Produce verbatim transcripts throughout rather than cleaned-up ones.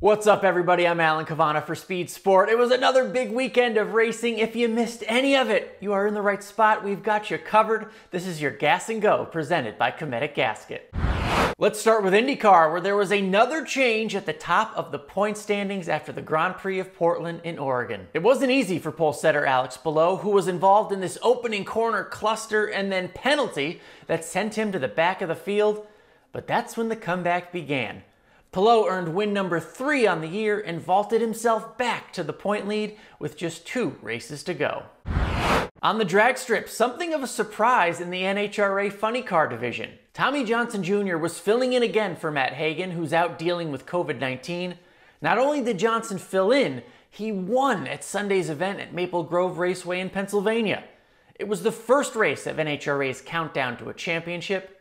What's up, everybody? I'm Alan Kavanaugh for Speed Sport. It was another big weekend of racing. If you missed any of it, you are in the right spot. We've got you covered. This is your Gas and Go presented by Cometic Gasket. Let's start with IndyCar, where there was another change at the top of the point standings after the Grand Prix of Portland in Oregon. It wasn't easy for pole setter Alex Palou, who was involved in this opening corner cluster and then penalty that sent him to the back of the field, but that's when the comeback began. Palou earned win number three on the year and vaulted himself back to the point lead with just two races to go. On the drag strip, something of a surprise in the N H R A funny car division. Tommy Johnson Junior was filling in again for Matt Hagan, who's out dealing with COVID nineteen. Not only did Johnson fill in, he won at Sunday's event at Maple Grove Raceway in Pennsylvania. It was the first race of N H R A's countdown to a championship.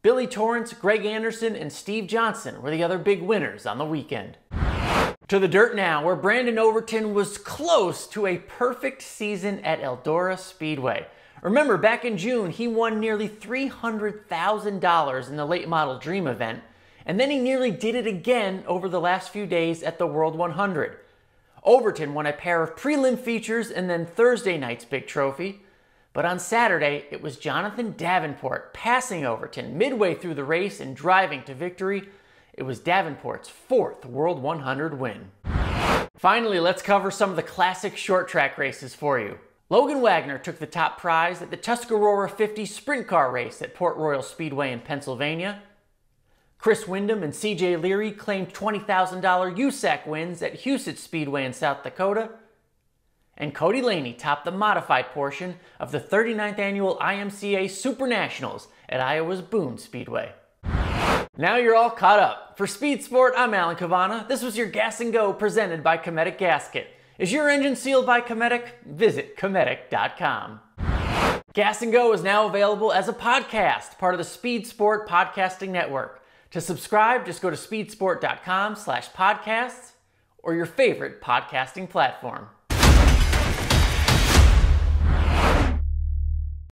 Billy Torrence, Greg Anderson, and Steve Johnson were the other big winners on the weekend. To the dirt now, where Brandon Overton was close to a perfect season at Eldora Speedway. Remember, back in June, he won nearly three hundred thousand dollars in the Late Model Dream event, and then he nearly did it again over the last few days at the World one hundred. Overton won a pair of prelim features and then Thursday night's big trophy. But on Saturday, it was Jonathan Davenport passing Overton midway through the race and driving to victory. It was Davenport's fourth World one hundred win. Finally, let's cover some of the classic short track races for you. Logan Wagner took the top prize at the Tuscarora fifty sprint car race at Port Royal Speedway in Pennsylvania. Chris Windham and C J Leary claimed twenty thousand dollar U S A C wins at Husage Speedway in South Dakota. And Cody Laney topped the modified portion of the thirty-ninth annual I M C A Super Nationals at Iowa's Boone Speedway. Now you're all caught up. For Speed Sport, I'm Alan Kavanaugh. This was your Gas and Go presented by Cometic Gasket. Is your engine sealed by Cometic? Visit cometic dot com. Gas and Go is now available as a podcast, part of the Speed Sport Podcasting Network. To subscribe, just go to speedsport dot com slash podcasts or your favorite podcasting platform.